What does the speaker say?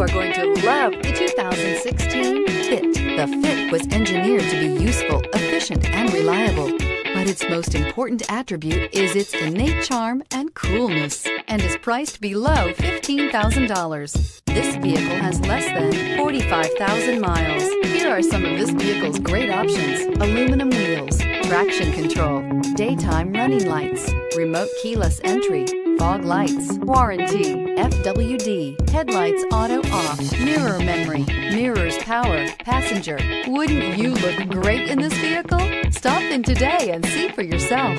You are going to love the 2016 FIT. The FIT was engineered to be useful, efficient, and reliable. But its most important attribute is its innate charm and coolness, and is priced below $15,000. This vehicle has less than 45,000 miles. Here are some of this vehicle's great options: aluminum wheels, traction control, daytime running lights, remote keyless entry, fog lights, warranty, FWD, headlights auto off, mirror memory, mirrors power, passenger. Wouldn't you look great in this vehicle? Stop in today and see for yourself.